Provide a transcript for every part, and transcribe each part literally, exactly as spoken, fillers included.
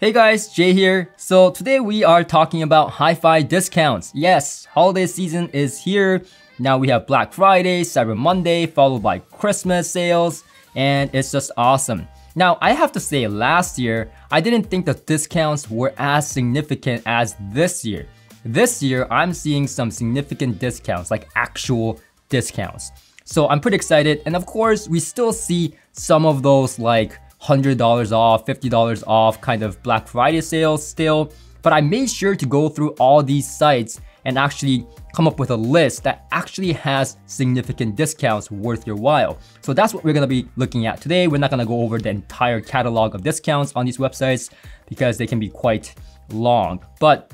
Hey guys, Jay here. So today we are talking about hi-fi discounts. Yes, holiday season is here. Now we have Black Friday, Cyber Monday, followed by Christmas sales, and it's just awesome. Now I have to say last year, I didn't think the discounts were as significant as this year. This year, I'm seeing some significant discounts, like actual discounts. So I'm pretty excited. And of course, we still see some of those like one hundred dollars off, fifty dollars off kind of Black Friday sales still, but I made sure to go through all these sites and actually come up with a list that actually has significant discounts worth your while. So that's what we're going to be looking at today. We're not going to go over the entire catalog of discounts on these websites because they can be quite long, but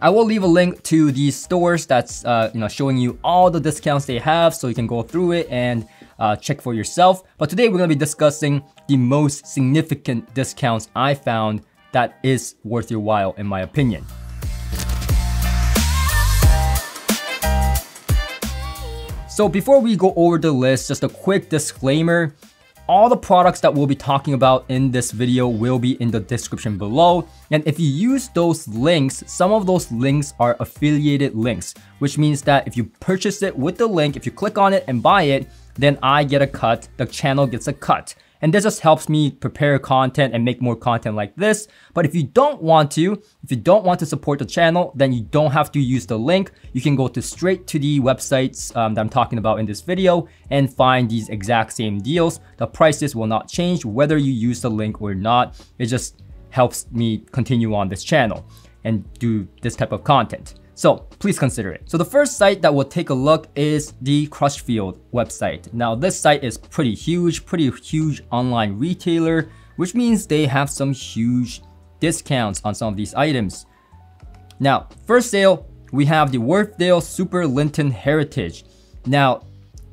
I will leave a link to these stores that's uh, you know, showing you all the discounts they have so you can go through it and Uh, check for yourself. But today we're going to be discussing the most significant discounts I found that is worth your while in my opinion. So before we go over the list, just a quick disclaimer. All the products that we'll be talking about in this video will be in the description below. And if you use those links, some of those links are affiliated links, which means that if you purchase it with the link, if you click on it and buy it, then I get a cut, the channel gets a cut. And this just helps me prepare content and make more content like this. But if you don't want to, if you don't want to support the channel, then you don't have to use the link. You can go to straight to the websites um, that I'm talking about in this video and find these exact same deals. The prices will not change whether you use the link or not. It just helps me continue on this channel and do this type of content. So please consider it. So the first site that we'll take a look is the Crutchfield website. Now this site is pretty huge, pretty huge online retailer, which means they have some huge discounts on some of these items. Now, first sale, we have the Wharfedale Super Linton Heritage. Now,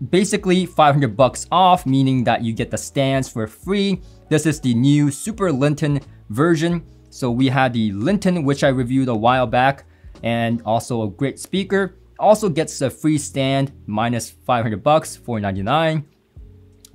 basically five hundred bucks off, meaning that you get the stands for free. This is the new Super Linton version. So we had the Linton, which I reviewed a while back, and also a great speaker. Also gets a free stand minus five hundred bucks, four ninety-nine.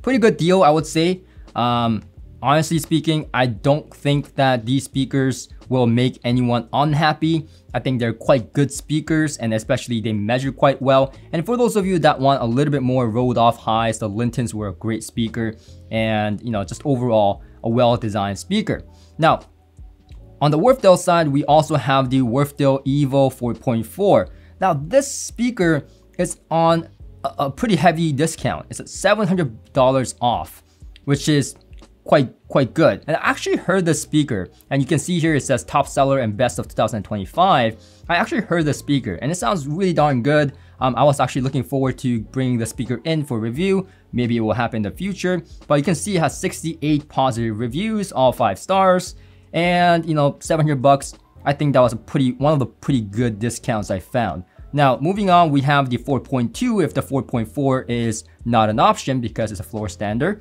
Pretty good deal, I would say. Um, honestly speaking, I don't think that these speakers will make anyone unhappy. I think they're quite good speakers, and especially they measure quite well. And for those of you that want a little bit more rolled off highs, the Lintons were a great speaker, and you know, just overall a well-designed speaker. Now, on the Wharfedale side, we also have the Wharfedale Evo four point four. Now this speaker is on a, a pretty heavy discount. It's at seven hundred dollars off, which is quite, quite good. And I actually heard this speaker, and you can see here it says top seller and best of two thousand twenty-five. I actually heard the speaker and it sounds really darn good. Um, I was actually looking forward to bringing the speaker in for review. Maybe it will happen in the future, but you can see it has sixty-eight positive reviews, all five stars. And you know, seven hundred bucks, I think that was a pretty one of the pretty good discounts I found. Now moving on, we have the four point two if the four point four is not an option because it's a floor standard.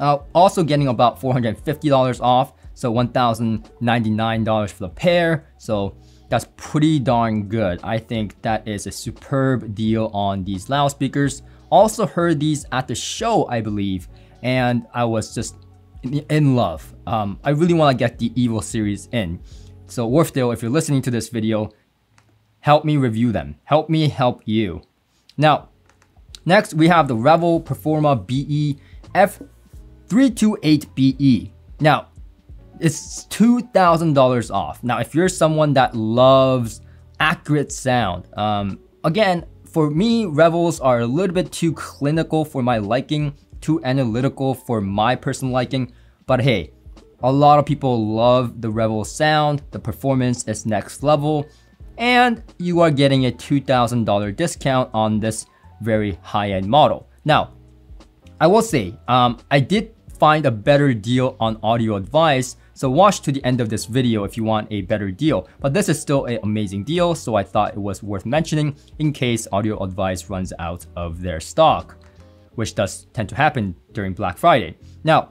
Uh, also getting about four hundred fifty dollars off, so one thousand ninety-nine dollars for the pair. So that's pretty darn good. I think that is a superb deal on these loudspeakers. Also heard these at the show, I believe, and I was just in love. Um, I really want to get the Evo series in. So Wharfedale, if you're listening to this video, help me review them. Help me help you. Now, next we have the Revel Performa B E F three two eight B E. Now, it's two thousand dollars off. Now, if you're someone that loves accurate sound, um, again, for me, Revels are a little bit too clinical for my liking, too analytical for my personal liking, but hey, a lot of people love the Revel sound. The performance is next level, and you are getting a two thousand dollar discount on this very high-end model. Now, I will say, um, I did find a better deal on Audio Advice, so watch to the end of this video if you want a better deal, but this is still an amazing deal, so I thought it was worth mentioning in case Audio Advice runs out of their stock, which does tend to happen during Black Friday. Now,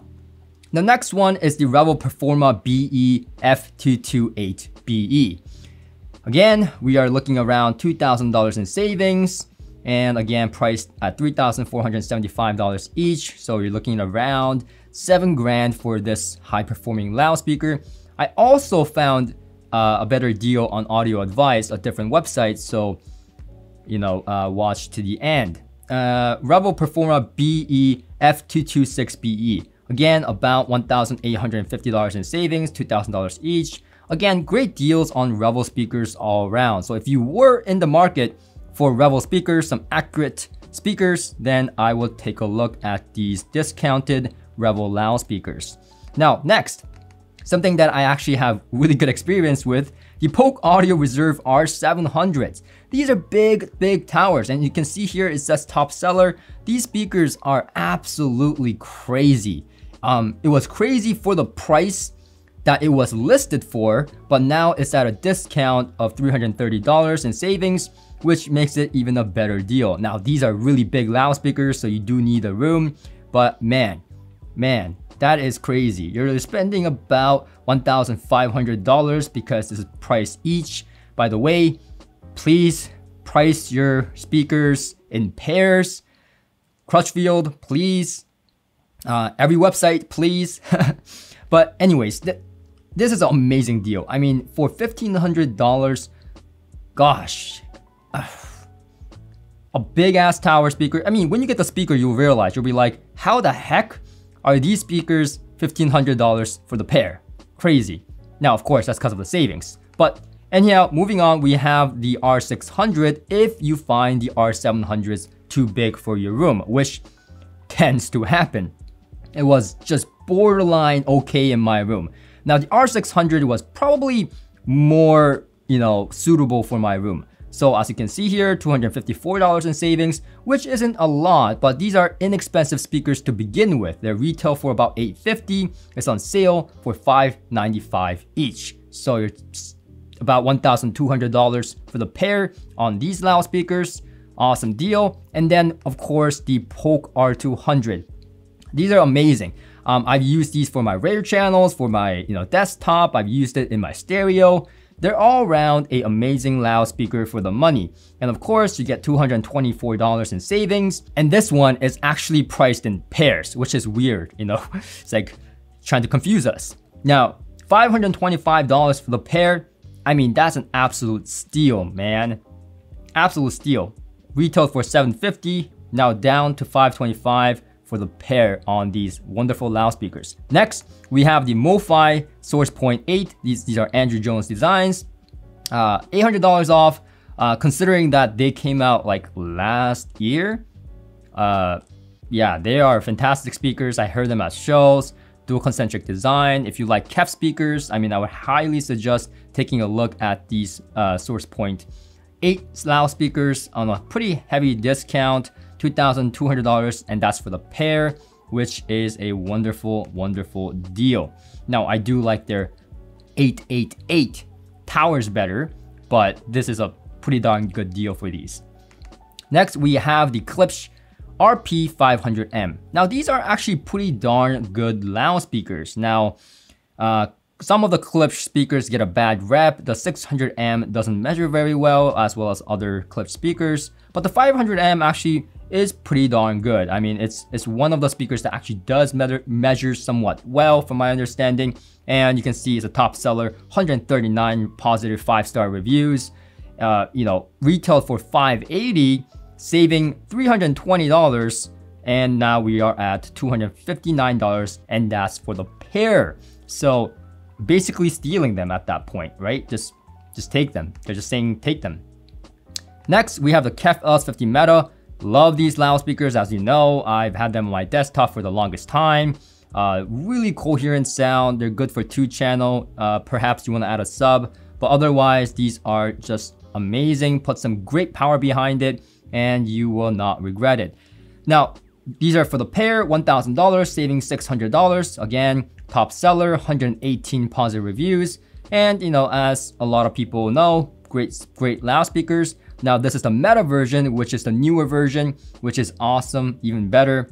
the next one is the Revel Performa B E F two two eight B E. Again, we are looking around two thousand dollars in savings, and again, priced at three thousand four hundred seventy-five dollars each. So you're looking around seven grand for this high performing loudspeaker. I also found uh, a better deal on Audio Advice, a different website, so you know, uh, watch to the end. Uh, Revel Performa B E F two twenty-six B E. Again, about one thousand eight hundred fifty dollars in savings, two thousand dollars each. Again, great deals on Revel speakers all around. So if you were in the market for Revel speakers, some accurate speakers, then I will take a look at these discounted Revel loudspeakers. Now, next, something that I actually have really good experience with, the Polk Audio Reserve R seven hundred. These are big, big towers, and you can see here it says top seller. These speakers are absolutely crazy. Um, it was crazy for the price that it was listed for, but now it's at a discount of three hundred thirty dollars in savings, which makes it even a better deal. Now, these are really big loudspeakers, so you do need a room, but man, man, that is crazy. You're spending about one thousand five hundred dollars because this is priced each. By the way, please price your speakers in pairs. Crutchfield, please. Uh, every website, please. But anyways, th this is an amazing deal. I mean, for fifteen hundred dollars, gosh, uh, a big ass tower speaker. I mean, when you get the speaker, you'll realize, you'll be like, how the heck are these speakers fifteen hundred dollars for the pair? Crazy. Now, of course, that's because of the savings. But anyhow, moving on, we have the R six hundred if you find the R seven hundreds too big for your room, which tends to happen. It was just borderline okay in my room. Now, the R six hundred was probably more, you know, suitable for my room. So as you can see here, two hundred fifty-four dollars in savings, which isn't a lot, but these are inexpensive speakers to begin with. They're retail for about eight hundred fifty dollars. It's on sale for five hundred ninety-five dollars each. So you're about one thousand two hundred dollars for the pair on these loudspeakers. Awesome deal. And then of course the Polk R two hundred. These are amazing. Um, I've used these for my radio channels, for my you know desktop. I've used it in my stereo. They're all around an amazing loudspeaker for the money. And of course, you get two hundred twenty-four dollars in savings. And this one is actually priced in pairs, which is weird, you know? It's like trying to confuse us. Now, five hundred twenty-five dollars for the pair. I mean, that's an absolute steal, man. Absolute steal. Retailed for seven hundred fifty dollars, now down to five hundred twenty-five dollars for the pair on these wonderful loudspeakers. Next, we have the MoFi Source Point eight. These, these are Andrew Jones designs. Uh, eight hundred dollars off, uh, considering that they came out like last year. Uh, yeah, they are fantastic speakers. I heard them at shows. Dual concentric design. If you like K E F speakers, I mean, I would highly suggest taking a look at these uh, Source Point eight loudspeakers on a pretty heavy discount. two thousand two hundred dollars, and that's for the pair, which is a wonderful, wonderful deal. Now, I do like their eight eight eight towers better, but this is a pretty darn good deal for these. Next, we have the Klipsch R P five hundred M. Now, these are actually pretty darn good loudspeakers. Now, uh, some of the Klipsch speakers get a bad rep. The six hundred M doesn't measure very well, as well as other Klipsch speakers, but the five hundred M actually is pretty darn good. I mean, it's it's one of the speakers that actually does measure, measure somewhat well, from my understanding. And you can see it's a top seller, one hundred thirty-nine positive five-star reviews. Uh, you know, retailed for five hundred eighty dollars, saving three hundred twenty dollars, and now we are at two hundred fifty-nine dollars, and that's for the pair. So basically stealing them at that point, right? Just, just take them. They're just saying take them. Next, we have the K E F L S fifty Meta. Love these loudspeakers, as you know. I've had them on my desktop for the longest time. Uh, really coherent sound. They're good for two channel. Uh, perhaps you want to add a sub, but otherwise these are just amazing. Put some great power behind it and you will not regret it. Now, these are for the pair, one thousand dollars, saving six hundred dollars. Again, top seller, one hundred eighteen positive reviews. And you know, as a lot of people know, great, great loudspeakers. Now, this is the Meta version, which is the newer version, which is awesome, even better.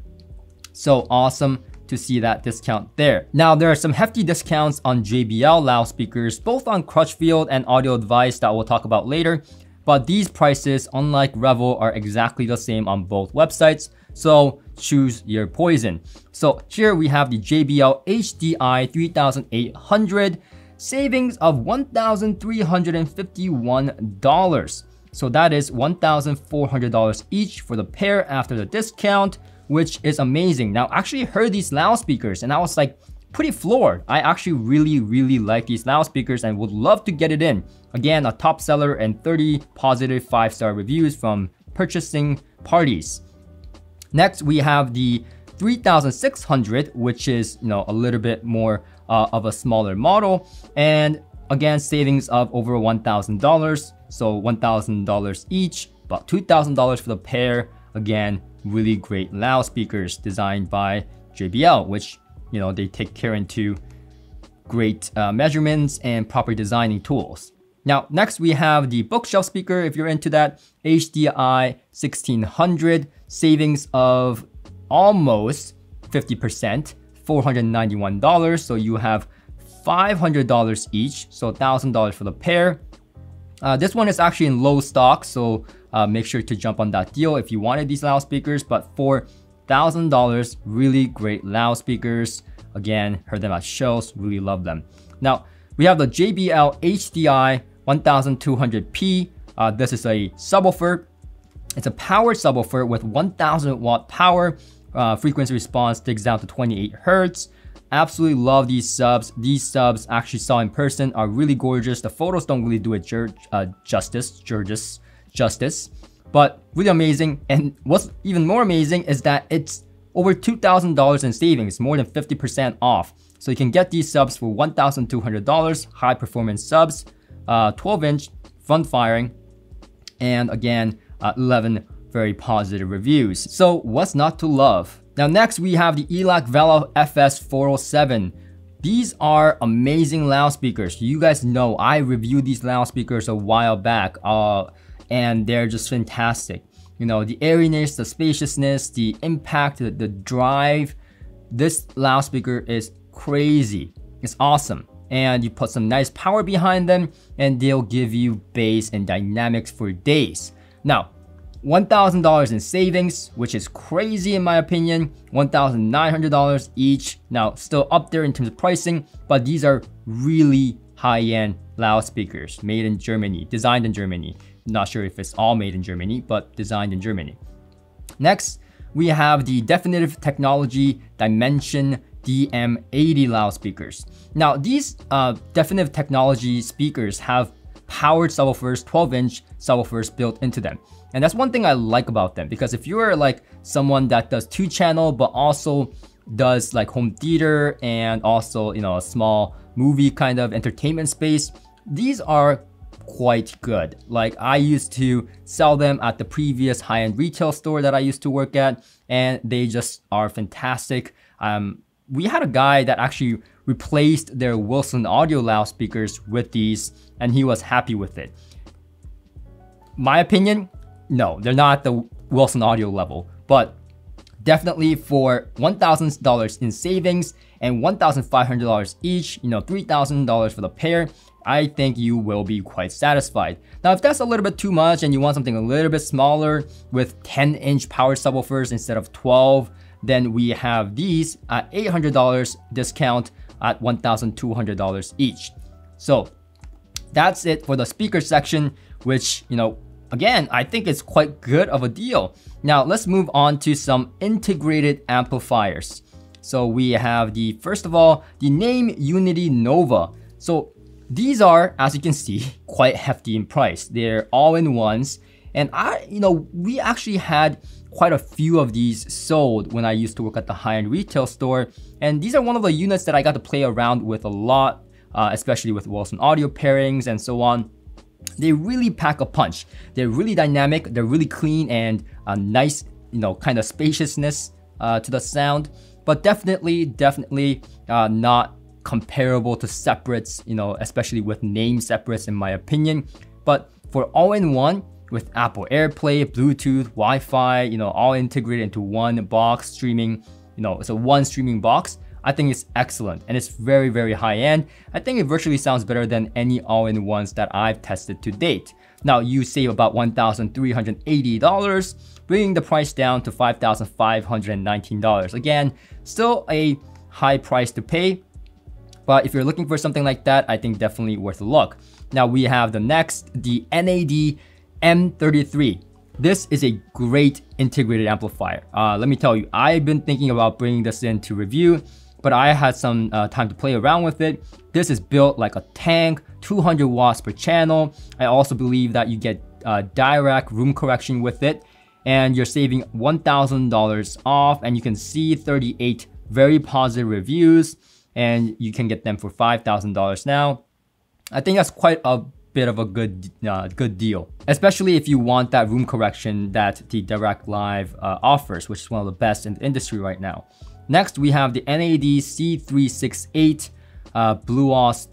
So awesome to see that discount there. Now, there are some hefty discounts on J B L loudspeakers, both on Crutchfield and Audio Advice that we'll talk about later. But these prices, unlike Revel, are exactly the same on both websites. So choose your poison. So here we have the J B L H D I thirty-eight hundred. savings of one thousand three hundred fifty-one dollars. So that is one thousand four hundred dollars each for the pair after the discount, which is amazing. Now, I actually heard these loudspeakers and I was like pretty floored. I actually really, really like these loudspeakers and would love to get it in. Again, a top seller and thirty positive five-star reviews from purchasing parties. Next, we have the three thousand six hundred, which is, you know, a little bit more uh, of a smaller model. And again, savings of over one thousand dollars. So one thousand dollars each, about two thousand dollars for the pair. Again, really great loudspeakers designed by J B L, which, you know, they take care into great uh, measurements and proper designing tools. Now, next we have the bookshelf speaker. If you're into that, H D I sixteen hundred, savings of almost fifty percent, four hundred ninety-one dollars. So you have five hundred dollars each, so one thousand dollars for the pair. Uh, this one is actually in low stock, so uh, make sure to jump on that deal if you wanted these loudspeakers, but for one thousand dollars, really great loudspeakers. Again, heard them at shows, really love them. Now, we have the J B L H D I twelve hundred P. Uh, this is a subwoofer. It's a power subwoofer with one thousand watt power. Uh, frequency response digs down to twenty-eight hertz. Absolutely love these subs. These subs actually saw in person are really gorgeous. The photos don't really do it ju uh, justice, justice, justice, but really amazing. And what's even more amazing is that it's over two thousand dollars in savings, more than fifty percent off. So you can get these subs for one thousand two hundred dollars, high performance subs, uh, twelve inch, front firing, and again, uh, eleven very positive reviews. So what's not to love? Now, next we have the Elac Vela F S four oh seven. These are amazing loudspeakers. You guys know I reviewed these loudspeakers a while back, uh, and they're just fantastic. You know, the airiness, the spaciousness, the impact, the, the drive. This loudspeaker is crazy. It's awesome. And you put some nice power behind them and they'll give you bass and dynamics for days. Now, one thousand dollars in savings, which is crazy in my opinion, one thousand nine hundred dollars each. Now, still up there in terms of pricing, but these are really high-end loudspeakers made in Germany, designed in Germany. Not sure if it's all made in Germany, but designed in Germany. Next, we have the Definitive Technology Dimension D M eighty loudspeakers. Now, these uh, Definitive Technology speakers have powered subwoofers, twelve inch subwoofers built into them. And that's one thing I like about them, because if you're like someone that does two channel, but also does like home theater and also, you know, a small movie kind of entertainment space, these are quite good. Like I used to sell them at the previous high-end retail store that I used to work at, and they just are fantastic. Um, we had a guy that actually replaced their Wilson Audio loudspeakers with these, and he was happy with it. My opinion, no, they're not at the Wilson Audio level, but definitely for one thousand dollars in savings and one thousand five hundred dollars each, you know, three thousand dollars for the pair, I think you will be quite satisfied. Now, if that's a little bit too much and you want something a little bit smaller with ten inch power subwoofers instead of twelve, then we have these at eight hundred dollars discount at one thousand two hundred dollars each. So that's it for the speaker section, which, you know, again, I think it's quite good of a deal. Now let's move on to some integrated amplifiers. So we have the, first of all, the Naim Uniti Nova. So these are, as you can see, quite hefty in price. They're all-in-ones. And I, you know, we actually had quite a few of these sold when I used to work at the high-end retail store. And these are one of the units that I got to play around with a lot, uh, especially with Wilson Audio pairings and so on. They really pack a punch. They're really dynamic, they're really clean, and a nice, you know, kind of spaciousness uh, to the sound, but definitely, definitely uh, not comparable to separates, you know, especially with name separates in my opinion. But for all-in-one, with Apple AirPlay, Bluetooth, Wi-Fi, you know, all integrated into one box streaming, you know, it's a one streaming box, I think it's excellent, and it's very, very high-end. I think it virtually sounds better than any all-in-ones that I've tested to date. Now, you save about one thousand three hundred eighty dollars, bringing the price down to five thousand five hundred nineteen dollars. Again, still a high price to pay, but if you're looking for something like that, I think definitely worth a look. Now we have the next, the N A D M thirty-three. This is a great integrated amplifier. Uh, let me tell you, I've been thinking about bringing this in to review, but I had some uh, time to play around with it. This is built like a tank, two hundred watts per channel. I also believe that you get uh, direct room correction with it, and you're saving one thousand dollars off, and you can see thirty-eight very positive reviews, and you can get them for five thousand dollars now. I think that's quite a bit of a good uh, good deal, especially if you want that room correction that the Direct Live uh, offers, which is one of the best in the industry right now. Next, we have the N A D C three sixty-eight uh, BlueOS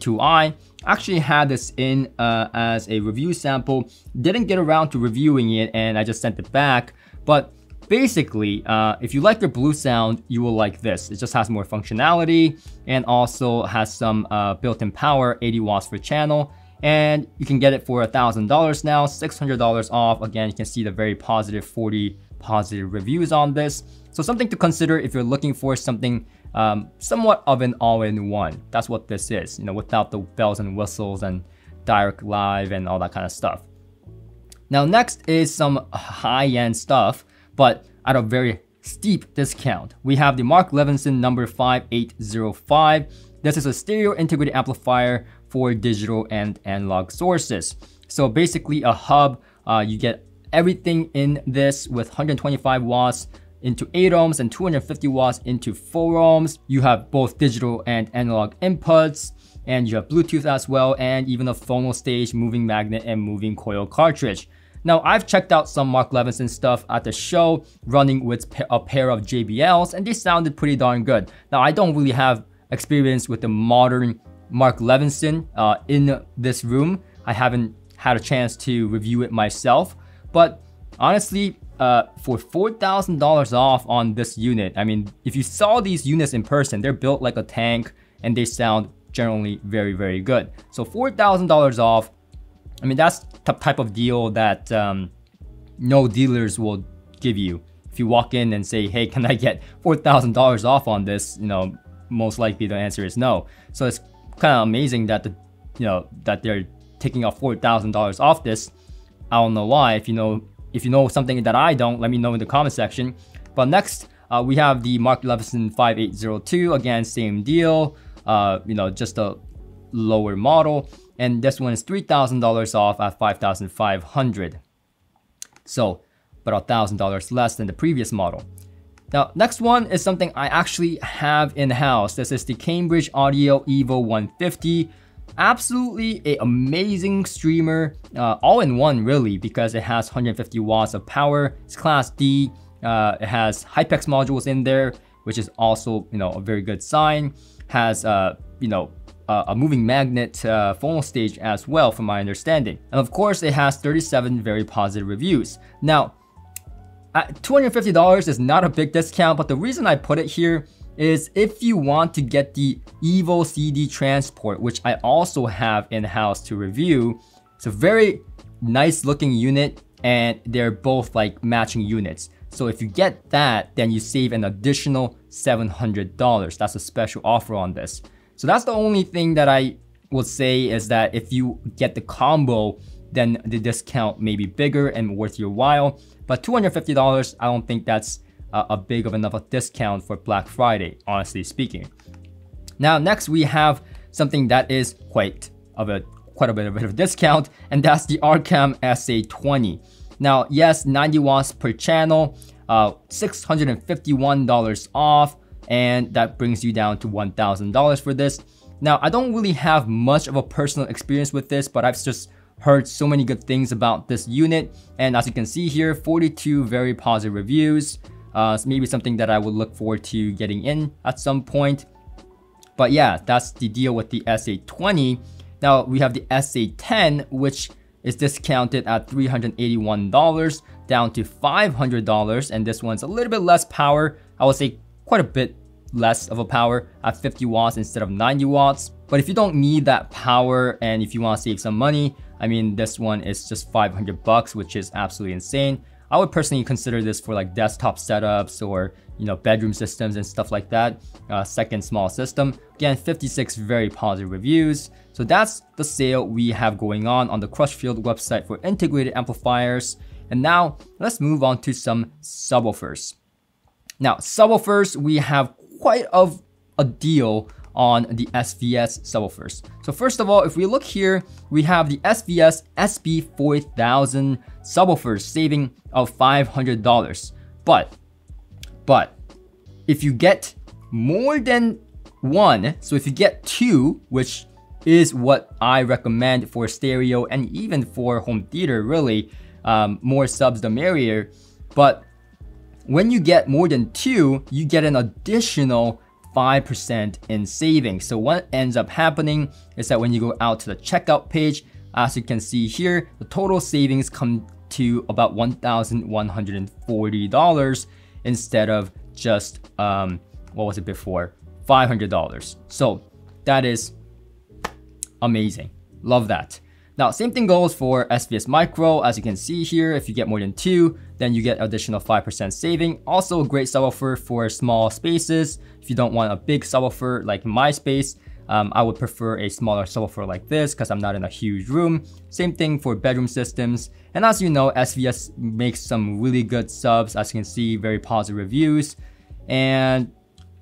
two i. Actually had this in uh, as a review sample, didn't get around to reviewing it, and I just sent it back. But basically, uh, if you like the blue sound, you will like this. It just has more functionality and also has some uh, built-in power, eighty watts per channel, and you can get it for one thousand dollars now, six hundred dollars off. Again, you can see the very positive forty positive reviews on this. So something to consider if you're looking for something um, somewhat of an all-in-one. That's what this is, you know, without the bells and whistles and direct live and all that kind of stuff. Now next is some high-end stuff, but at a very steep discount. We have the Mark Levinson number five eight zero five. This is a stereo integrated amplifier for digital and analog sources. So basically a hub, uh, you get everything in this with one hundred twenty-five watts into eight ohms and two hundred fifty watts into four ohms. You have both digital and analog inputs, and you have Bluetooth as well, and even a phono stage, moving magnet, and moving coil cartridge. Now, I've checked out some Mark Levinson stuff at the show running with a pair of J B Ls, and they sounded pretty darn good. Now, I don't really have experience with the modern Mark Levinson uh, in this room. I haven't had a chance to review it myself, but honestly, uh, for four thousand dollars off on this unit, I mean, if you saw these units in person, they're built like a tank and they sound generally very, very good. So four thousand dollars off, I mean, that's the type of deal that um, no dealers will give you. If you walk in and say, hey, can I get four thousand dollars off on this? You know, most likely the answer is no. So it's kind of amazing that, the, you know, that they're taking off four thousand dollars off this. I don't know why. If you know, if you know something that I don't, let me know in the comment section. But next, uh, we have the Mark Levinson five eight zero two. Again, same deal, uh, you know, just a lower model. And this one is three thousand dollars off at five thousand five hundred dollars. So, about one thousand dollars less than the previous model. Now, next one is something I actually have in-house. This is the Cambridge Audio Evo one fifty. Absolutely an amazing streamer, uh, all-in-one really, because it has one hundred fifty watts of power. It's Class D. Uh, it has Hypex modules in there, which is also, you know, a very good sign. Has, uh, you know, Uh, a moving magnet uh, phono stage as well, from my understanding. And of course, it has thirty-seven very positive reviews. Now, at two hundred fifty dollars is not a big discount, but the reason I put it here is if you want to get the Evo C D Transport, which I also have in-house to review. It's a very nice looking unit, and they're both like matching units. So if you get that, then you save an additional seven hundred dollars. That's a special offer on this. So that's the only thing that I would say, is that if you get the combo, then the discount may be bigger and worth your while. But two hundred fifty dollars, I don't think that's a, a big of enough a discount for Black Friday, honestly speaking. Now, next we have something that is quite of a quite a bit of a discount, and that's the Arcam S A twenty. Now, yes, ninety watts per channel, uh, six hundred fifty-one dollars off. And that brings you down to one thousand dollars for this. Now, I don't really have much of a personal experience with this, but I've just heard so many good things about this unit. And as you can see here, forty-two very positive reviews. Uh, it's maybe something that I would look forward to getting in at some point. But yeah, that's the deal with the S A twenty. Now, we have the S A ten, which is discounted at three hundred eighty-one dollars, down to five hundred dollars. And this one's a little bit less power. I would say quite a bit less of a power at fifty watts instead of ninety watts. But if you don't need that power and if you want to save some money, I mean, this one is just five hundred bucks, which is absolutely insane. I would personally consider this for like desktop setups or, you know, bedroom systems and stuff like that. Uh, second small system. Again, fifty-six very positive reviews. So that's the sale we have going on on the Crushfield website for integrated amplifiers. And now let's move on to some subwoofers. Now, subwoofers, we have quite of a deal on the S V S subwoofers. So first of all, if we look here, we have the S V S S B four thousand subwoofers saving of five hundred dollars. But, but if you get more than one, so if you get two, which is what I recommend for stereo and even for home theater, really, um, more subs the merrier. But when you get more than two, you get an additional five percent in savings. So what ends up happening is that when you go out to the checkout page, as you can see here, the total savings come to about one thousand one hundred forty dollars instead of just, um, what was it before? five hundred dollars. So that is amazing. Love that. Now, same thing goes for S V S Micro. As you can see here, if you get more than two, then you get additional five percent saving. Also a great subwoofer for small spaces. If you don't want a big subwoofer like my space, um, I would prefer a smaller subwoofer like this because I'm not in a huge room. Same thing for bedroom systems. And as you know, S V S makes some really good subs. As you can see, very positive reviews. And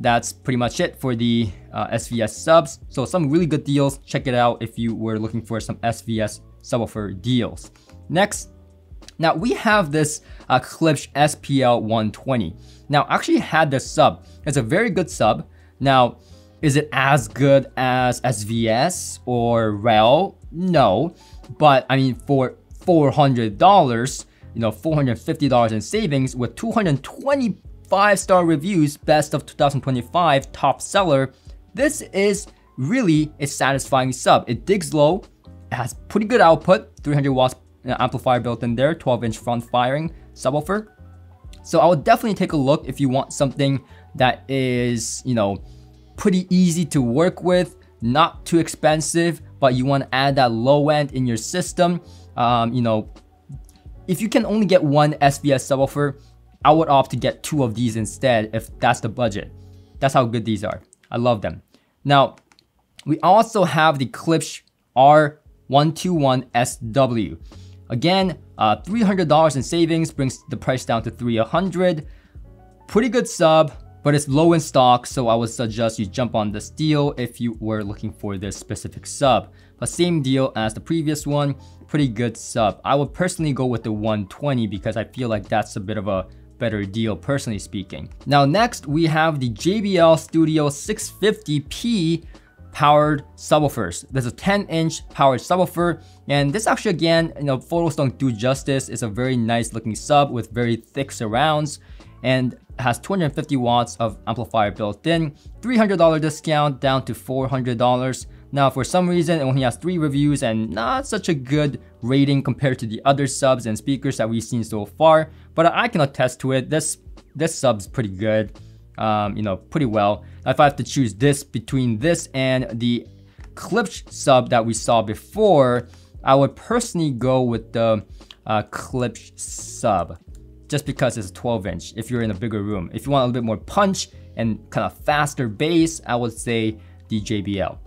that's pretty much it for the uh, S V S subs. So some really good deals. Check it out if you were looking for some S V S subwoofer deals. Next, now we have this uh, Klipsch S P L one twenty. Now, I actually had this sub. It's a very good sub. Now, is it as good as S V S or Rel? No, but I mean, for four hundred dollars, you know, four hundred fifty dollars in savings with two hundred twenty five-star reviews, best of two thousand twenty-five, top seller. This is really a satisfying sub. It digs low, it has pretty good output, three hundred watts amplifier built in there, twelve inch front firing subwoofer. So I would definitely take a look if you want something that is, you know, pretty easy to work with, not too expensive, but you want to add that low end in your system. Um, you know, if you can only get one S V S subwoofer, I would opt to get two of these instead if that's the budget. That's how good these are. I love them. Now, we also have the Klipsch R one twenty-one S W. Again, uh, three hundred dollars in savings brings the price down to three hundred dollars. Pretty good sub, but it's low in stock, so I would suggest you jump on this deal if you were looking for this specific sub. But same deal as the previous one, pretty good sub. I would personally go with the one twenty because I feel like that's a bit of a better deal, personally speaking. Now next, we have the J B L Studio six fifty P powered subwoofers. There's a ten inch powered subwoofer, and this actually, again, you know, photos don't do justice. It's a very nice looking sub with very thick surrounds and has two hundred fifty watts of amplifier built in. three hundred dollars discount down to four hundred dollars. Now, for some reason, it only has three reviews and not such a good rating compared to the other subs and speakers that we've seen so far, but I can attest to it. This this sub's pretty good, um, you know, pretty well. If I have to choose this between this and the Klipsch sub that we saw before, I would personally go with the uh, Klipsch sub, just because it's a twelve inch if you're in a bigger room. If you want a little bit more punch and kind of faster bass, I would say the J B L.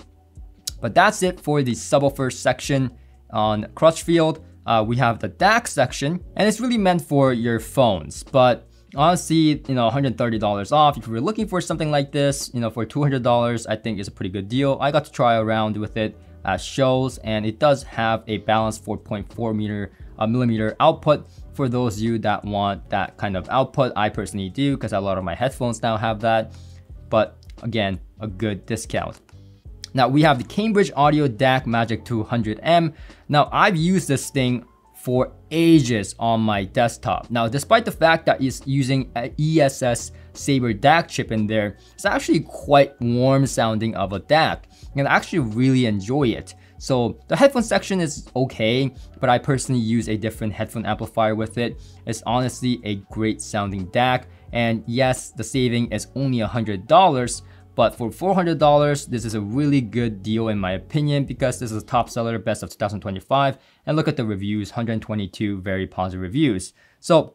But that's it for the subwoofer section on Crutchfield. Uh, we have the D A C section, and it's really meant for your phones. But honestly, you know, one hundred thirty dollars off. If you were looking for something like this, you know, for two hundred dollars, I think is a pretty good deal. I got to try around with it at shows, and it does have a balanced four point four meter uh, millimeter output. For those of you that want that kind of output, I personally do because a lot of my headphones now have that. But again, a good discount. Now we have the Cambridge Audio D A C Magic two hundred M. Now I've used this thing for ages on my desktop. Now, despite the fact that it's using an E S S Sabre D A C chip in there, it's actually quite warm sounding of a D A C, and I actually really enjoy it. So the headphone section is okay, but I personally use a different headphone amplifier with it. It's honestly a great sounding D A C, and yes, the saving is only one hundred dollars, but for four hundred dollars, this is a really good deal in my opinion because this is a top seller, best of two thousand twenty-five. And look at the reviews, one hundred twenty-two very positive reviews. So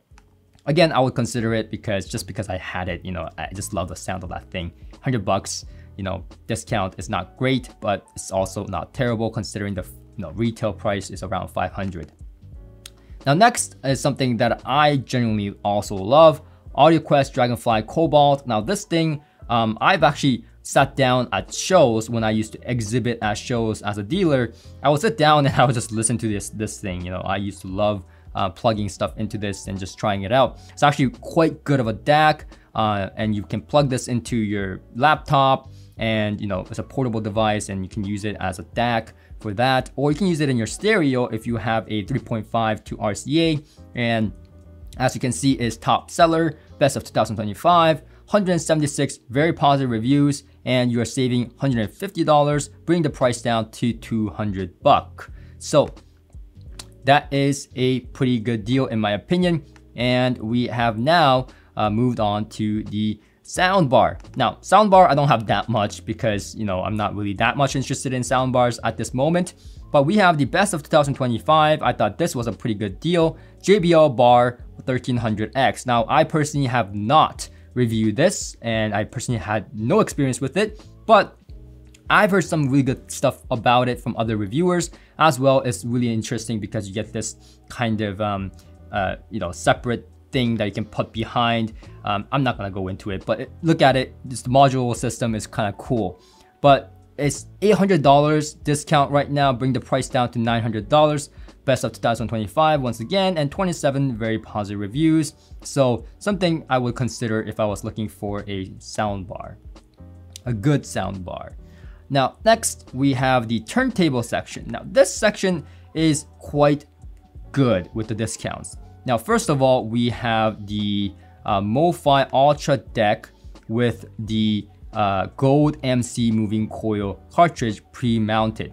Again, I would consider it because just because I had it, you know, I just love the sound of that thing. one hundred bucks, you know, discount is not great, but it's also not terrible considering the, you know, retail price is around five hundred. Now next is something that I genuinely also love, AudioQuest Dragonfly Cobalt. Now this thing, um, I've actually sat down at shows when I used to exhibit at shows as a dealer. I would sit down and I would just listen to this this thing. You know, I used to love uh, plugging stuff into this and just trying it out. It's actually quite good of a D A C, uh, and you can plug this into your laptop, and you know it's a portable device, and you can use it as a D A C for that, or you can use it in your stereo if you have a three point five to R C A. And as you can see, it's top seller, best of two thousand twenty-five, one hundred seventy-six very positive reviews, and you are saving one hundred fifty dollars, bringing the price down to two hundred bucks. So that is a pretty good deal in my opinion. And we have now uh, moved on to the soundbar. Now, soundbar, I don't have that much because, you know, I'm not really that much interested in soundbars at this moment. But we have the best of two thousand twenty-five. I thought this was a pretty good deal. J B L Bar thirteen hundred X. Now, I personally have not reviewed this, and I personally had no experience with it, but I've heard some really good stuff about it from other reviewers as well. It's really interesting because you get this kind of, um, uh, you know, separate thing that you can put behind. Um, I'm not gonna go into it, but it, look at it. This module system is kind of cool, but it's eight hundred dollars discount right now, bring the price down to nine hundred dollars. Best of two thousand twenty-five once again, and twenty-seven very positive reviews. So something I would consider if I was looking for a soundbar, a good soundbar. Now next we have the turntable section. Now this section is quite good with the discounts. Now, first of all, we have the uh, MoFi Ultra Deck with the uh, gold M C moving coil cartridge pre-mounted.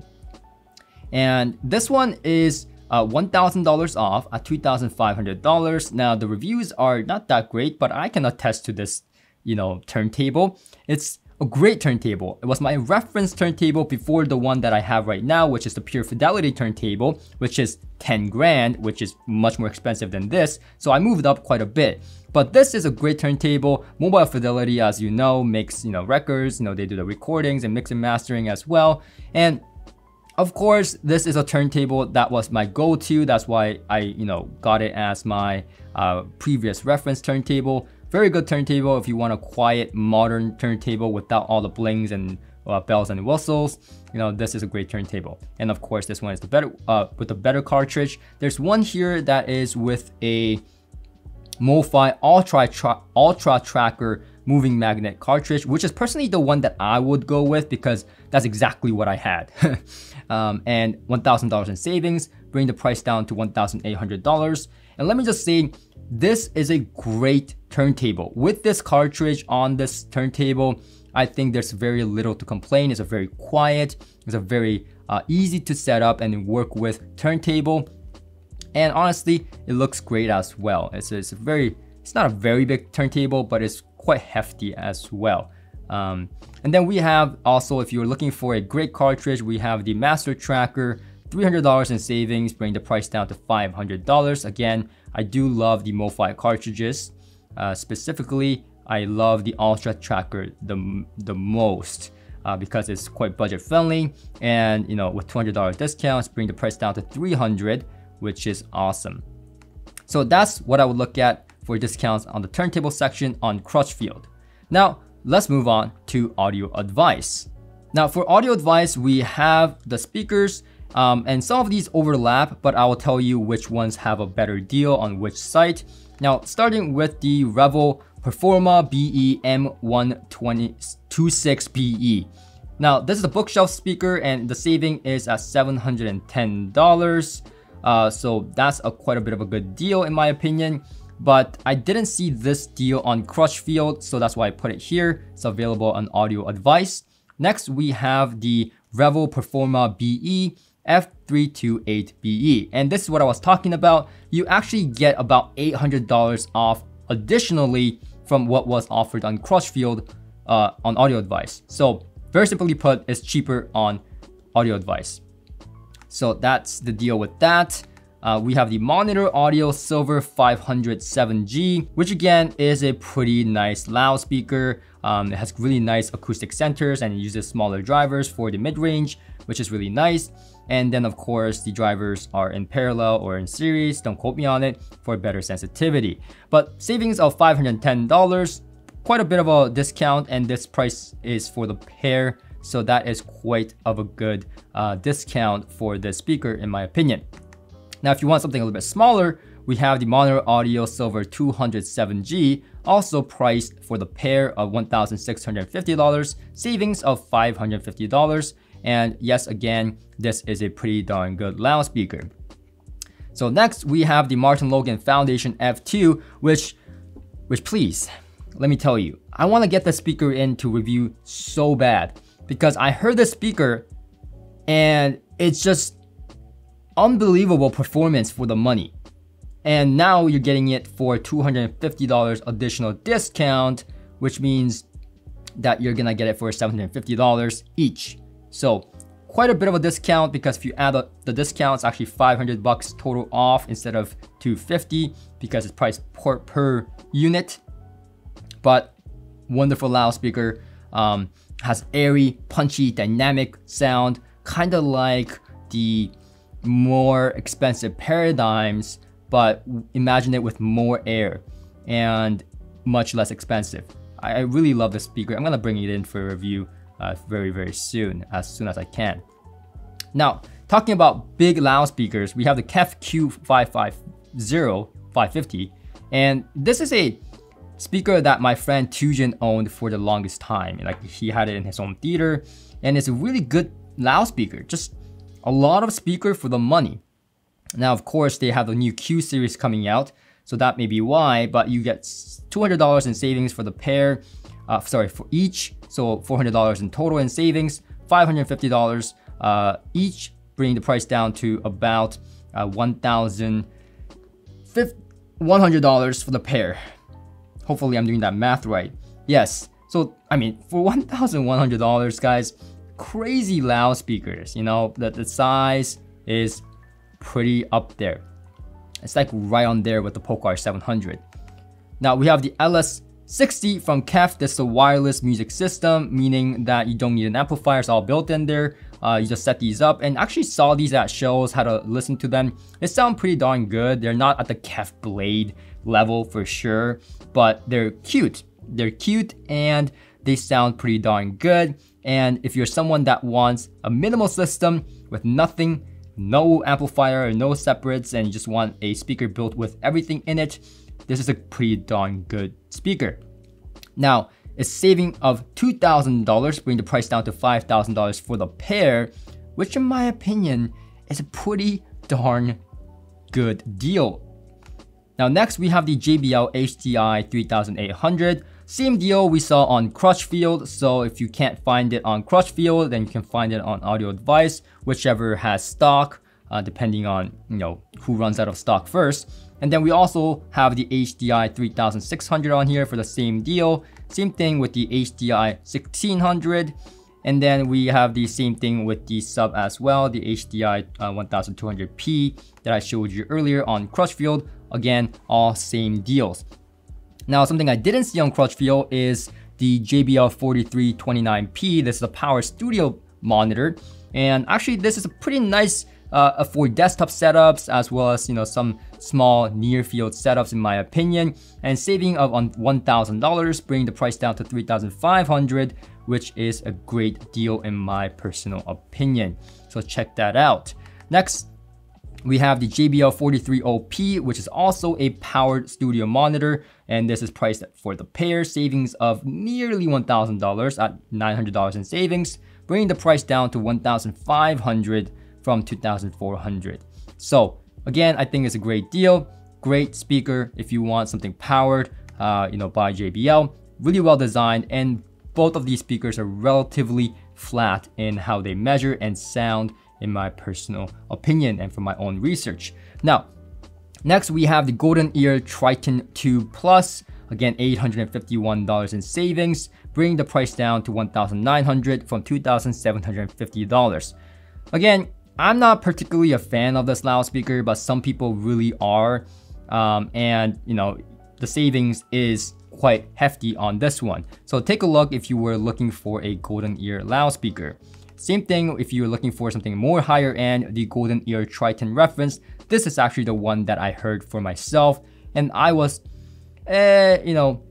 And this one is uh, one thousand dollars off at two thousand five hundred dollars. Now, the reviews are not that great, but I can attest to this, you know, turntable. It's a great turntable. It was my reference turntable before the one that I have right now, which is the Pure Fidelity turntable, which is ten grand, which is much more expensive than this. So I moved up quite a bit, but this is a great turntable. Mobile Fidelity, as you know, makes, you know, records, you know, they do the recordings and mix and mastering as well. And of course, this is a turntable that was my go-to. That's why I, you know, got it as my uh, previous reference turntable. Very good turntable if you want a quiet modern turntable without all the blings and uh, bells and whistles. You know, this is a great turntable. And of course, this one is the better uh, with a better cartridge. There's one here that is with a MoFi Ultra Tra Ultra Tracker moving magnet cartridge, which is personally the one that I would go with because that's exactly what I had. um, and one thousand dollars in savings, bring the price down to one thousand eight hundred dollars. And let me just say, this is a great turntable. With this cartridge on this turntable, I think there's very little to complain. It's a very quiet, it's a very uh, easy to set up and work with turntable. And honestly, it looks great as well. It's, it's a very, it's not a very big turntable, but it's quite hefty as well. Um, and then we have also, if you're looking for a great cartridge, we have the Master Tracker, three hundred dollars in savings, bring the price down to five hundred dollars. Again, I do love the MoFi cartridges. Uh, specifically, I love the Ultra Tracker the, the most uh, because it's quite budget friendly. And you know, with two hundred dollars discounts, bring the price down to three hundred dollars, which is awesome. So that's what I would look at for discounts on the turntable section on Crutchfield. Now, let's move on to audio advice. Now, for audio advice, we have the speakers. Um, and some of these overlap, but I will tell you which ones have a better deal on which site. Now, starting with the Revel Performa B E M one twenty-six B E. Now, this is a bookshelf speaker and the saving is at seven hundred ten dollars. Uh, so that's a quite a bit of a good deal in my opinion, but I didn't see this deal on Crutchfield, so that's why I put it here. It's available on Audio Advice. Next, we have the Revel Performa B E F three twenty-eight B E. And this is what I was talking about. You actually get about eight hundred dollars off additionally from what was offered on Crutchfield uh, on Audio Advice. So very simply put, it's cheaper on Audio Advice. So that's the deal with that. Uh, we have the Monitor Audio Silver five hundred seven G, which again is a pretty nice loudspeaker. Um, it has really nice acoustic centers and it uses smaller drivers for the mid-range, which is really nice. And then of course, the drivers are in parallel or in series, don't quote me on it, for better sensitivity. But savings of five hundred ten dollars, quite a bit of a discount, and this price is for the pair. So that is quite of a good uh, discount for this speaker in my opinion. Now, if you want something a little bit smaller, we have the Monitor Audio Silver two hundred seven G, also priced for the pair of one thousand six hundred fifty dollars, savings of five hundred fifty dollars. And yes, again, this is a pretty darn good loudspeaker. So next we have the Martin Logan Foundation F two, which, which please, let me tell you, I want to get this speaker in to review so bad, because I heard this speaker and it's just unbelievable performance for the money. And now you're getting it for two hundred fifty dollars additional discount, which means that you're gonna get it for seven hundred fifty dollars each. So quite a bit of a discount, because if you add up the discounts, actually five hundred bucks total off instead of two fifty, because it's priced per, per unit. But wonderful loudspeaker. Um, has airy, punchy, dynamic sound, kind of like the more expensive Paradigms, but imagine it with more air and much less expensive. I really love this speaker. I'm gonna bring it in for a review uh, very, very soon, as soon as I can. Now, talking about big loudspeakers, we have the K E F Q five fifty, and this is a speaker that my friend Tujin owned for the longest time. Like, he had it in his own theater, and it's a really good loudspeaker. Just a lot of speaker for the money. Now, of course, they have the new Q series coming out, so that may be why, but you get two hundred dollars in savings for the pair, uh, sorry, for each, so four hundred dollars in total in savings, five hundred fifty dollars uh, each, bringing the price down to about uh, one thousand one hundred dollars for the pair. Hopefully, I'm doing that math right. Yes, so, I mean, for one thousand one hundred dollars, guys, crazy loudspeakers, you know, that the size is pretty up there. It's like right on there with the Polk R seven hundred. Now we have the L S sixty from K E F. This is a wireless music system, meaning that you don't need an amplifier. It's all built in there. Uh, you just set these up, and actually saw these at shows, how to listen to them. They sound pretty darn good. They're not at the K E F Blade level for sure, but they're cute. They're cute and they sound pretty darn good. And if you're someone that wants a minimal system with nothing, no amplifier, no separates, and you just want a speaker built with everything in it, this is a pretty darn good speaker. Now, it's saving of two thousand dollars, bringing the price down to five thousand dollars for the pair, which in my opinion is a pretty darn good deal. Now next we have the J B L H D I thirty-eight hundred. Same deal we saw on Crutchfield, so if you can't find it on Crutchfield, then you can find it on Audio Advice, whichever has stock, uh, depending on, you know, who runs out of stock first. And then we also have the H D I thirty-six hundred on here for the same deal. Same thing with the H D I sixteen hundred. And then we have the same thing with the sub as well, the H D I uh, twelve hundred P that I showed you earlier on Crutchfield. Again, all same deals. Now, something I didn't see on Crutchfield is the J B L forty-three twenty-nine P. This is a Power Studio monitor, and actually this is a pretty nice uh, for desktop setups, as well as, you know, some small near field setups in my opinion. And saving of on one thousand dollars, bringing the price down to three thousand five hundred dollars, which is a great deal in my personal opinion. So check that out. Next, we have the J B L forty-three oh P, which is also a powered studio monitor, and this is priced for the pair, savings of nearly one thousand dollars at nine hundred dollars in savings, bringing the price down to one thousand five hundred dollars from two thousand four hundred dollars. So again, I think it's a great deal, great speaker if you want something powered, uh, you know, by J B L. Really well designed, and both of these speakers are relatively flat in how they measure and sound, in my personal opinion and from my own research. Now, next we have the Golden Ear Triton two Plus, again eight hundred fifty-one dollars in savings, bringing the price down to one thousand nine hundred dollars from two thousand seven hundred fifty dollars. Again, I'm not particularly a fan of this loudspeaker, but some people really are. Um, and you know, the savings is quite hefty on this one. So take a look if you were looking for a golden ear loudspeaker. Same thing if you're looking for something more higher end, the golden ear Triton reference. This is actually the one that I heard for myself, and I was, eh, you know,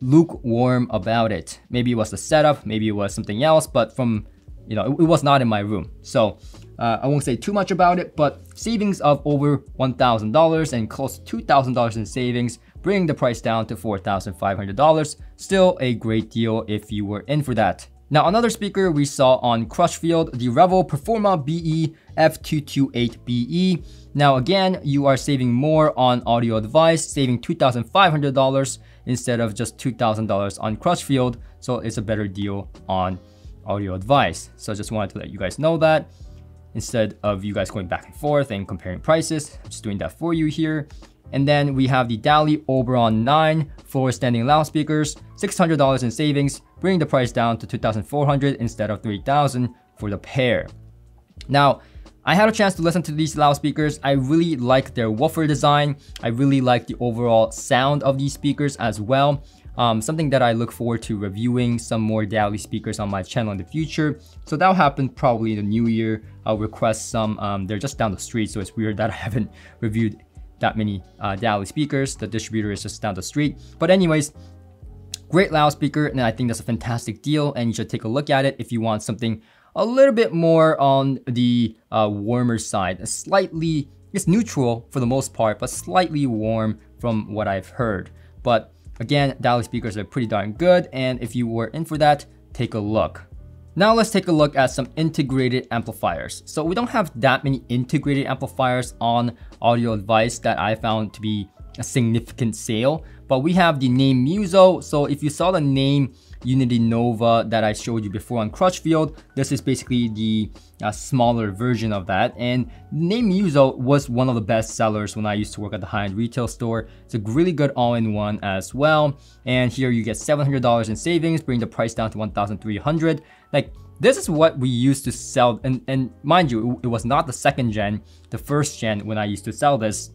lukewarm about it. Maybe it was the setup, maybe it was something else, but from, you know, it, it was not in my room. So uh, I won't say too much about it, but savings of over one thousand dollars and close to two thousand dollars in savings, bringing the price down to four thousand five hundred dollars. Still a great deal if you were in for that. Now, another speaker we saw on Crushfield, the Revel Performa B E F two twenty-eight B E. Now again, you are saving more on audio device, saving two thousand five hundred dollars instead of just two thousand dollars on Crushfield. So it's a better deal on audio device. So I just wanted to let you guys know that. Instead of you guys going back and forth and comparing prices, I'm just doing that for you here. And then we have the Dali Oberon nine floor standing loudspeakers, six hundred dollars in savings, bringing the price down to two thousand four hundred dollars instead of three thousand dollars for the pair. Now, I had a chance to listen to these loudspeakers. I really like their woofer design. I really like the overall sound of these speakers as well. Um, something that I look forward to reviewing some more Dali speakers on my channel in the future. So that'll happen probably in the new year. I'll request some. Um, they're just down the street, so it's weird that I haven't reviewed that many uh, Dali speakers. The distributor is just down the street. But anyways, great loudspeaker, and I think that's a fantastic deal, and you should take a look at it if you want something a little bit more on the uh, warmer side. Slightly, it's neutral for the most part, but slightly warm from what I've heard. But again, Dali speakers are pretty darn good, and if you were in for that, take a look. Now let's take a look at some integrated amplifiers. So we don't have that many integrated amplifiers on audio device that I found to be a significant sale, but we have the Naim Mu-so. So if you saw the Naim Uniti Nova that I showed you before on Crutchfield, this is basically the uh, smaller version of that. And Naim Mu-so was one of the best sellers when I used to work at the high-end retail store. It's a really good all-in-one as well. And here you get seven hundred dollars in savings, bringing the price down to one thousand three hundred dollars. Like, this is what we used to sell. And, and mind you, it was not the second gen, the first gen when I used to sell this.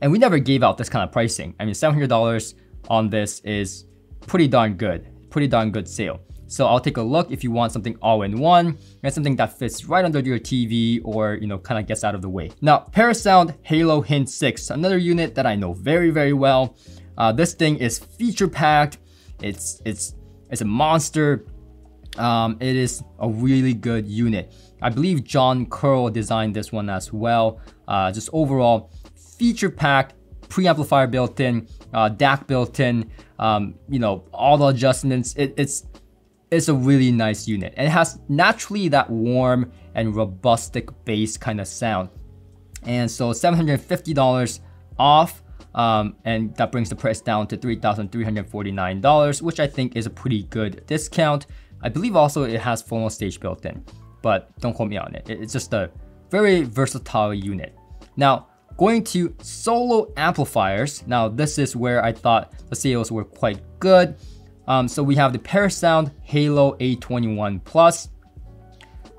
And we never gave out this kind of pricing. I mean, seven hundred dollars on this is pretty darn good, pretty darn good sale. So I'll take a look if you want something all-in-one and something that fits right under your T V or, you know, kind of gets out of the way. Now, Parasound Halo Hint six, another unit that I know very, very well. Uh, this thing is feature-packed. It's, it's, it's a monster. Um, it is a really good unit. I believe John Curl designed this one as well. Uh, just overall, feature-packed, preamplifier built-in, uh, D A C built-in, um, you know, all the adjustments. It, it's it's a really nice unit. And it has naturally that warm and robustic bass kind of sound. And so seven hundred fifty dollars off, um, and that brings the price down to three thousand three hundred forty-nine dollars, which I think is a pretty good discount. I believe also it has phono stage built-in, but don't quote me on it. It's just a very versatile unit. Now, going to solo amplifiers. Now, this is where I thought the sales were quite good. Um, so we have the Parasound Halo A twenty-one Plus.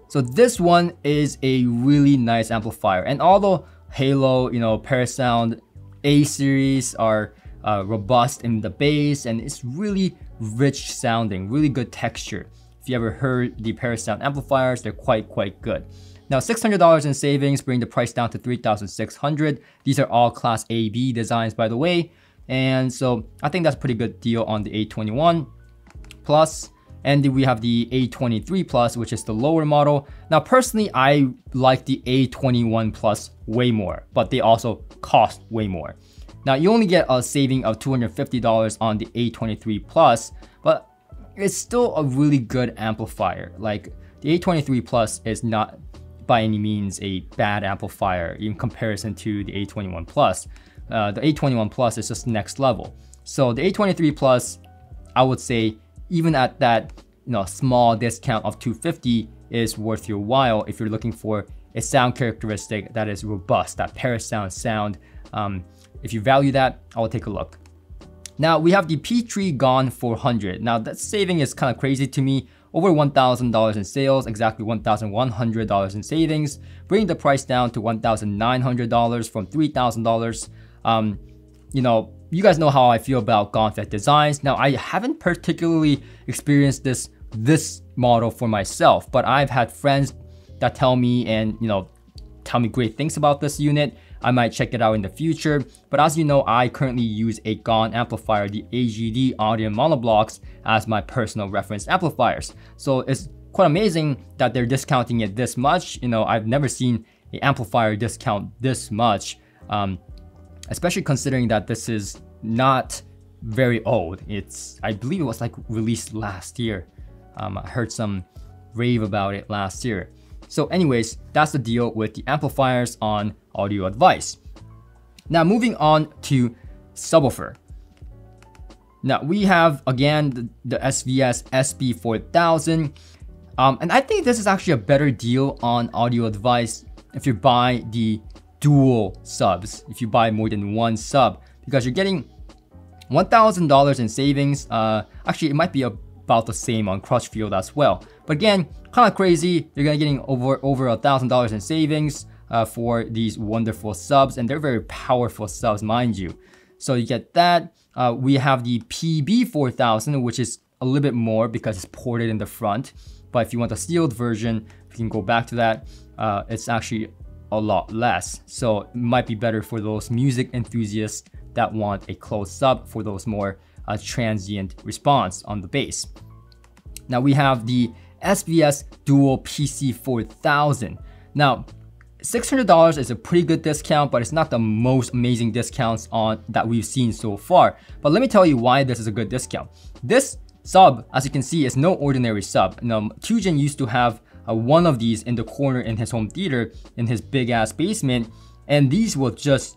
So this one is a really nice amplifier. And although Halo, you know, Parasound A series are uh, robust in the bass, and it's really rich sounding, really good texture. If you ever heard the Parasound amplifiers, they're quite, quite good. Now, six hundred dollars in savings, bring the price down to three thousand six hundred dollars. These are all Class A B designs, by the way. And so I think that's a pretty good deal on the A twenty-one Plus. And we have the A twenty-three Plus, which is the lower model. Now, personally, I like the A twenty-one Plus way more, but they also cost way more. Now, you only get a saving of two hundred fifty dollars on the A twenty-three Plus, but it's still a really good amplifier. Like, the A twenty-three Plus is not by any means a bad amplifier in comparison to the A twenty-one Plus. Uh, the A twenty-one Plus is just next level. So the A twenty-three Plus, I would say, even at that, you know, small discount of two hundred fifty dollars, is worth your while if you're looking for a sound characteristic that is robust, that Parasound sound. Um, if you value that, I will take a look. Now we have the P three G O N four hundred. Now that saving is kind of crazy to me. over one thousand dollars in sales, exactly one thousand one hundred dollars in savings, bringing the price down to one thousand nine hundred dollars from three thousand dollars. Um, you know, you guys know how I feel about Gonfet designs. Now, I haven't particularly experienced this this model for myself, but I've had friends that tell me and, you know, tell me great things about this unit. I might check it out in the future, but as you know, I currently use a G O N amplifier, the A G D Audio Monoblocks, as my personal reference amplifiers. So it's quite amazing that they're discounting it this much. You know, I've never seen an amplifier discount this much, um, especially considering that this is not very old. It's, I believe it was like released last year. Um, I heard some rave about it last year. So anyways, that's the deal with the amplifiers on Audio Advice. Now moving on to subwoofer. Now we have again the, the S V S S B four thousand, um, and I think this is actually a better deal on Audio Advice if you buy the dual subs, if you buy more than one sub, because you're getting one thousand dollars in savings. Uh, actually, it might be a about the same on Crutchfield as well. But again, kind of crazy. You're gonna getting over over a thousand dollars in savings uh, for these wonderful subs, and they're very powerful subs, mind you. So you get that. Uh, we have the P B four thousand, which is a little bit more because it's ported in the front. But if you want the sealed version, you can go back to that. Uh, it's actually a lot less, so it might be better for those music enthusiasts that want a closed sub for those more a transient response on the bass. Now we have the S V S Dual P C four thousand. Now six hundred dollars is a pretty good discount, but it's not the most amazing discounts on that we've seen so far. But let me tell you why this is a good discount. This sub, as you can see, is no ordinary sub. Now Kyujin used to have uh, one of these in the corner in his home theater in his big ass basement, and these will just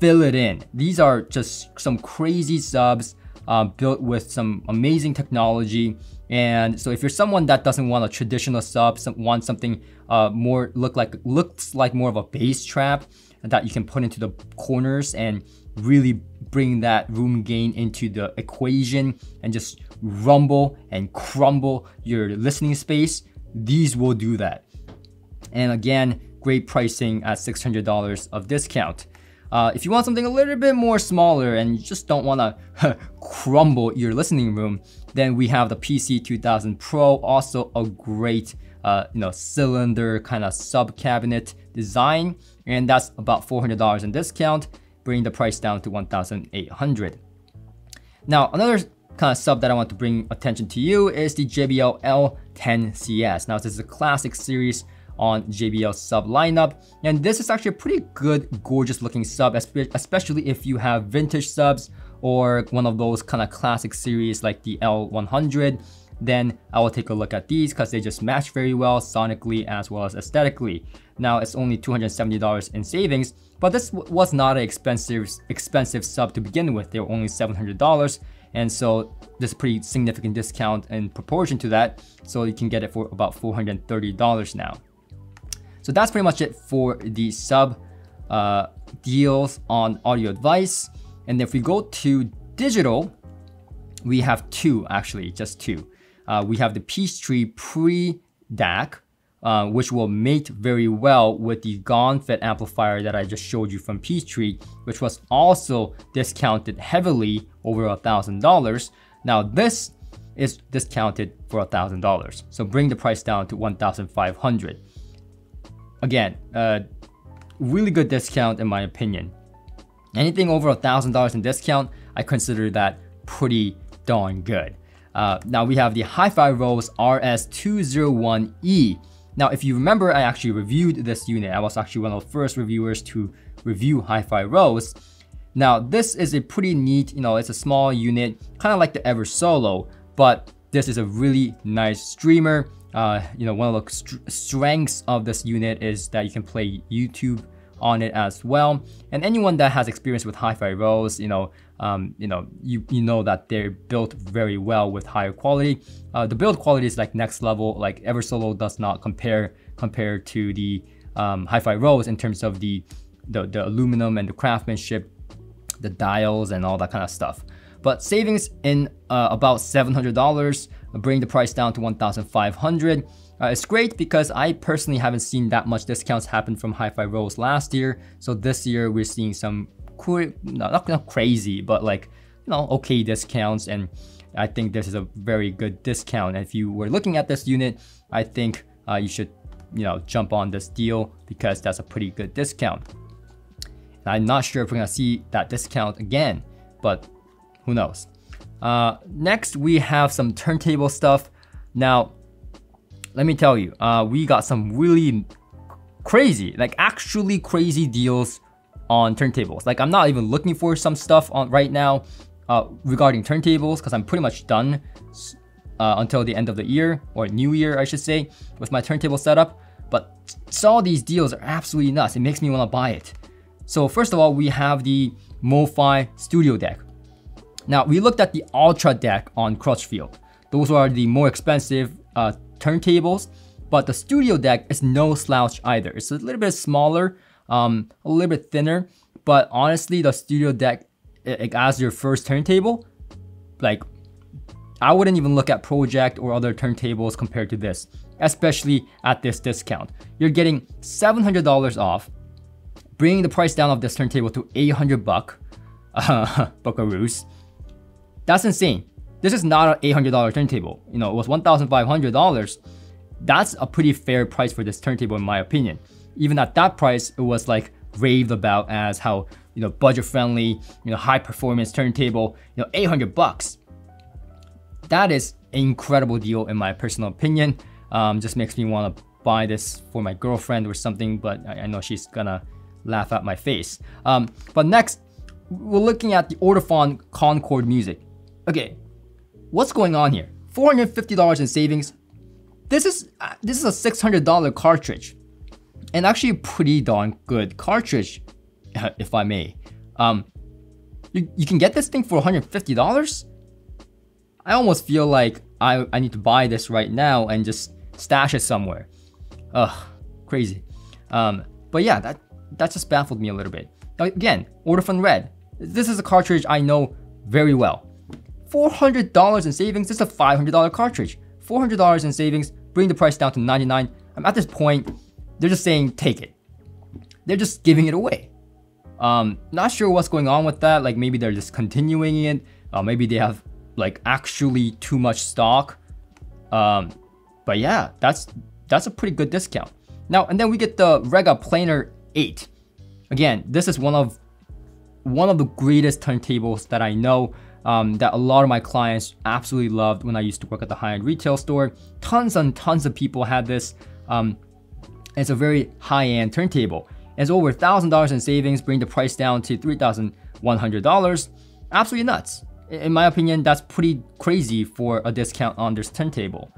fill it in. These are just some crazy subs, Uh, built with some amazing technology. And so if you're someone that doesn't want a traditional sub, some, want something uh, more look like looks like more of a bass trap that you can put into the corners and really bring that room gain into the equation and just rumble and crumble your listening space, these will do that. And again, great pricing at six hundred dollars of discount. Uh, if you want something a little bit more smaller and you just don't want to crumble your listening room, then we have the P C two thousand Pro, also a great uh, you know, cylinder kind of sub-cabinet design, and that's about four hundred dollars in discount, bringing the price down to one thousand eight hundred dollars. Now, another kind of sub that I want to bring attention to you is the J B L L ten C S. Now, this is a classic series on J B L sub lineup, and this is actually a pretty good, gorgeous looking sub, especially if you have vintage subs or one of those kind of classic series like the L one hundred. Then I will take a look at these because they just match very well sonically as well as aesthetically. Now it's only two hundred seventy dollars in savings, but this was not an expensive expensive sub to begin with. They were only seven hundred dollars, and so this is a pretty significant discount in proportion to that, so you can get it for about four hundred thirty dollars now. So that's pretty much it for the sub uh, deals on Audio Advice. And if we go to digital, we have two, actually, just two. Uh, we have the Peachtree Pre-D A C, uh, which will mate very well with the Gonfet amplifier that I just showed you from Peachtree, which was also discounted heavily, over one thousand dollars. Now this is discounted for one thousand dollars. So bring the price down to one thousand five hundred dollars. Again, uh, really good discount in my opinion. Anything over one thousand dollars in discount, I consider that pretty darn good. Uh, now we have the Hi-Fi Rose R S two oh one E. Now, if you remember, I actually reviewed this unit. I was actually one of the first reviewers to review Hi-Fi Rose. Now, this is a pretty neat, you know, it's a small unit, kind of like the Eversolo, but this is a really nice streamer. Uh, you know, one of the st strengths of this unit is that you can play YouTube on it as well. And anyone that has experience with Hi-Fi Rose, you know, um, you know, you you know that they're built very well with higher quality. Uh, the build quality is like next level. Like Eversolo does not compare compare to the um, Hi-Fi Rose in terms of the, the the aluminum and the craftsmanship, the dials and all that kind of stuff. But savings in uh, about seven hundred dollars. bring the price down to one thousand five hundred dollars. Uh, it's great because I personally haven't seen that much discounts happen from Hi-Fi Rolls last year. So this year we're seeing some cool, no, not, not crazy, but like, you know, okay discounts. And I think this is a very good discount. And if you were looking at this unit, I think uh, you should, you know, jump on this deal because that's a pretty good discount. And I'm not sure if we're gonna see that discount again, but who knows? Uh, next, we have some turntable stuff. Now, let me tell you, uh, we got some really crazy, like actually crazy deals on turntables. Like I'm not even looking for some stuff on right now uh, regarding turntables because I'm pretty much done uh, until the end of the year or new year, I should say, with my turntable setup. But all these deals are absolutely nuts. It makes me want to buy it. So first of all, we have the MoFi Studio Deck. Now we looked at the Ultra Deck on Crutchfield. Those are the more expensive uh, turntables, but the Studio Deck is no slouch either. It's a little bit smaller, um, a little bit thinner, but honestly, the Studio Deck it, as your first turntable, like I wouldn't even look at Project or other turntables compared to this, especially at this discount. You're getting seven hundred dollars off, bringing the price down of this turntable to eight hundred bucks, uh, buckaroos. That's insane. This is not an eight hundred dollar turntable. You know, it was one thousand five hundred dollars. That's a pretty fair price for this turntable in my opinion. Even at that price, it was like raved about as how, you know, budget friendly, you know, high performance turntable, you know, eight hundred bucks. That is an incredible deal in my personal opinion. Um, just makes me want to buy this for my girlfriend or something, but I, I know she's gonna laugh at my face. Um, but next, we're looking at the Ortofon Concord Music. Okay. What's going on here? four hundred fifty dollars in savings. This is uh, this is a six hundred dollar cartridge, and actually a pretty darn good cartridge, if I may. Um, you, you can get this thing for one hundred fifty dollars? I almost feel like I, I need to buy this right now and just stash it somewhere. Ugh, crazy. Um, but yeah, that, that just baffled me a little bit. Now, again, Ortofon Red. This is a cartridge I know very well. four hundred dollars in savings, this is a five hundred dollar cartridge. four hundred dollars in savings, bring the price down to ninety-nine dollars. Um, at this point, they're just saying, take it. They're just giving it away. Um, not sure what's going on with that. Like maybe they're just continuing it. Uh, maybe they have like actually too much stock. Um, but yeah, that's that's a pretty good discount. Now, and then we get the Rega Planer eight. Again, this is one of, one of the greatest turntables that I know. Um, that a lot of my clients absolutely loved when I used to work at the high-end retail store. Tons and tons of people had this. Um, it's a very high-end turntable. It's over one thousand dollars in savings, bring the price down to three thousand one hundred dollars. Absolutely nuts. In my opinion, that's pretty crazy for a discount on this turntable.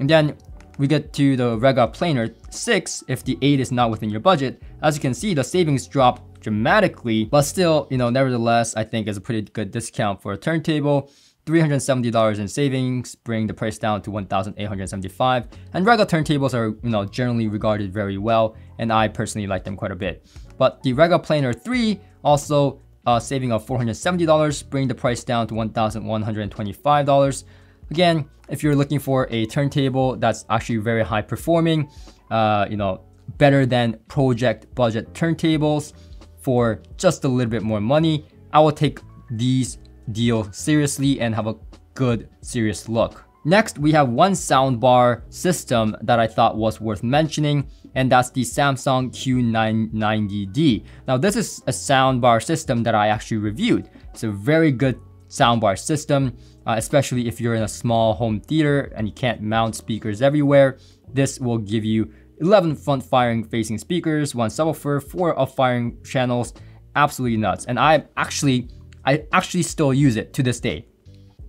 And then we get to the Rega Planer six if the eight is not within your budget. As you can see, the savings drop dramatically, but still, you know, nevertheless, I think is a pretty good discount for a turntable. three hundred seventy dollars in savings, bring the price down to one thousand eight hundred seventy-five dollars. And Rega turntables are, you know, generally regarded very well, and I personally like them quite a bit. But the Rega Planer three, also uh, saving of four hundred seventy dollars, bring the price down to one thousand one hundred twenty-five dollars. Again, if you're looking for a turntable that's actually very high performing, uh, you know, better than project budget turntables, for just a little bit more money, I will take these deals seriously and have a good, serious look. Next, we have one soundbar system that I thought was worth mentioning, and that's the Samsung Q nine ninety D. Now, this is a soundbar system that I actually reviewed. It's a very good soundbar system, uh, especially if you're in a small home theater and you can't mount speakers everywhere. This will give you eleven front firing facing speakers, one subwoofer, four up firing channels, absolutely nuts. And I actually, I actually still use it to this day.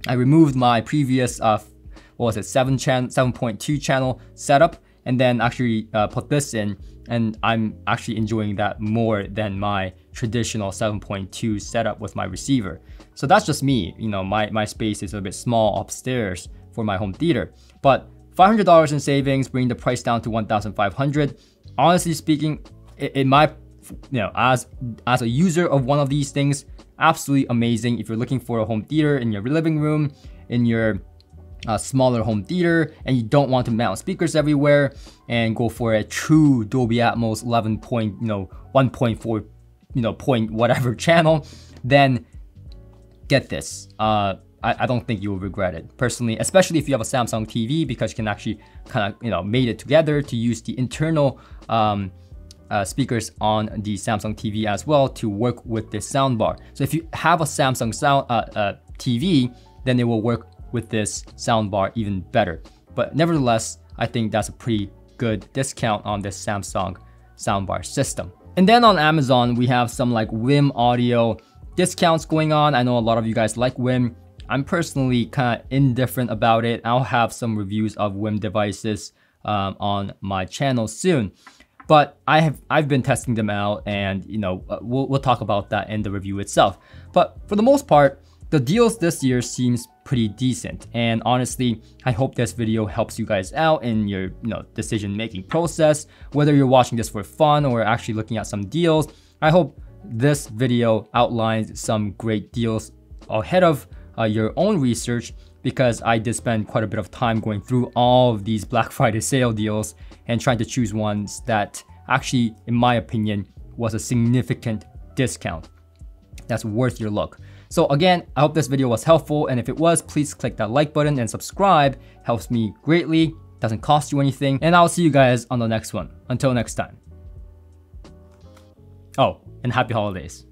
I removed my previous, uh, what was it, seven channel, seven point two channel setup, and then actually uh, put this in, and I'm actually enjoying that more than my traditional seven point two setup with my receiver. So that's just me. You know, my my space is a bit small upstairs for my home theater, but five hundred dollars in savings, bring the price down to one thousand five hundred dollars. Honestly speaking, in my, you know, as as a user of one of these things, absolutely amazing. If you're looking for a home theater in your living room, in your a smaller home theater and you don't want to mount speakers everywhere, and go for a true Dolby Atmos eleven point, you know, one point four, you know, point whatever channel, then get this. Uh, I, I don't think you will regret it personally, especially if you have a Samsung T V, because you can actually kind of, you know, mate it together to use the internal um, uh, speakers on the Samsung T V as well to work with the soundbar. So if you have a Samsung sound uh, uh, T V, then it will work with this soundbar even better. But nevertheless, I think that's a pretty good discount on this Samsung soundbar system. And then on Amazon, we have some like W I M Audio discounts going on. I know a lot of you guys like W I M. I'm personally kind of indifferent about it. I'll have some reviews of W I M devices um, on my channel soon, but I have I've been testing them out, and you know we'll, we'll talk about that in the review itself. But for the most part, the deals this year seems pretty decent, and honestly, I hope this video helps you guys out in your you know decision-making process. Whether you're watching this for fun or actually looking at some deals, I hope this video outlines some great deals ahead of uh, your own research, because I did spend quite a bit of time going through all of these Black Friday sale deals and trying to choose ones that actually, in my opinion, was a significant discount that's worth your look. So again, I hope this video was helpful, and if it was, please click that like button and subscribe. Helps me greatly, doesn't cost you anything, and I'll see you guys on the next one. Until next time. Oh, and happy holidays.